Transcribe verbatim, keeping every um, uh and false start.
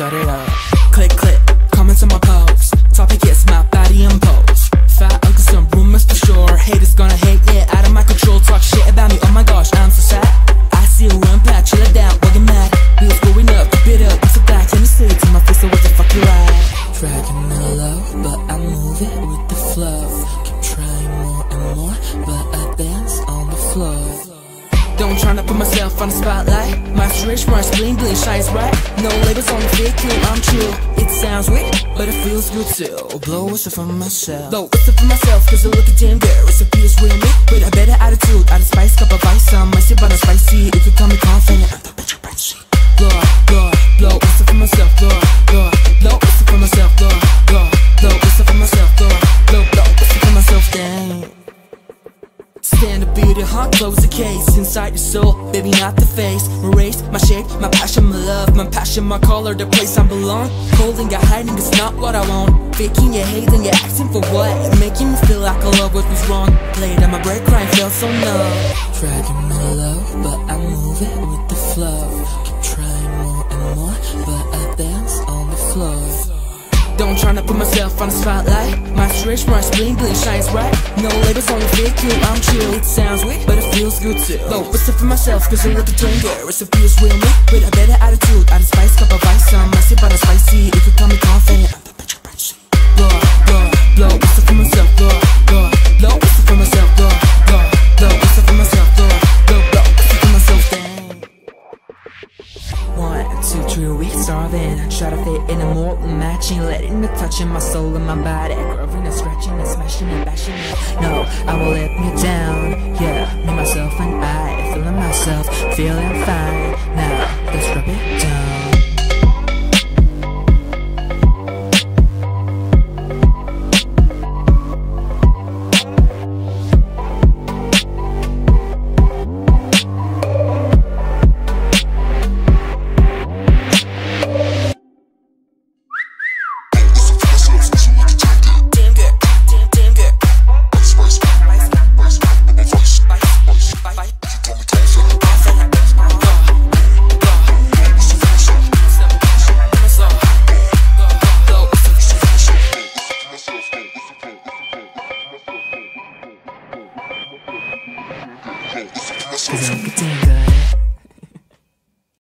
shut it up. Click, click, comments on my post. Topic is my body and pose. Fat ugly, some rumors for sure. Haters gonna hate, yeah, out of my control. Talk shit about me, oh my gosh, I'm so sad. I see a run pack, chill it down, wasn't mad. We was growing up, keep it up, what's a black? Let me see it to my face, so what the fuck you like? Dragging the low, but I move it with the flow. Keep trying more and more, but I dance on the floor. Don't tryna put myself on the spotlight. My rich, my bling bling, shines right. No labels on the fake, I'm true. It sounds weird, but it feels good too. Blow whistle for myself. Blow whistle for myself, cause I look at damn girl. It's a fierce with me, with a better attitude. Out of spice, cup of ice, I'm icy, but I'm spicy. If you call me confident, I'm the bitch, I'm bitchy. Blow, blow, blow whistle for myself, blow, blow, blow whistle for myself, blow, blow, blow whistle for myself, blow, blow, blow whistle for myself, damn. Stand up, beauty, hot close the case. Inside your soul, baby, not the face. My race, my shape, my passion, my love. My passion, my color, the place I belong. Holding and hiding is not what I want. Faking your hate and you're acting for what? Making me feel like I love what was wrong. Laid on my break, crying, felt so numb. Dragging my low, but I move it with the flow. Keep trying more and more, but I dance on the floor. Don't tryna put myself on the spotlight. My rich, my bling bling, shines right. No labels on the fake, I'm chill. It sounds weird, but it feels good too. Blow whistle for myself, cause I look a dream girl. It's a fierce with me, with a better attitude. Out of spice, cup of ice, I'm messy, but I'm spicy. If you call me confident, I'm the bitch, I'm bitchy. Blow, blow, blow whistle for myself, blow, blow, blow whistle for myself, blow, blow, blow whistle for myself, blow, blow, blow whistle for myself, dang. One, two, three weeks, starving. I try to fit in a mold and matching. Letting me touching my soul and my body. Curving and scratching and smashing and bashing. No, I won't let me down.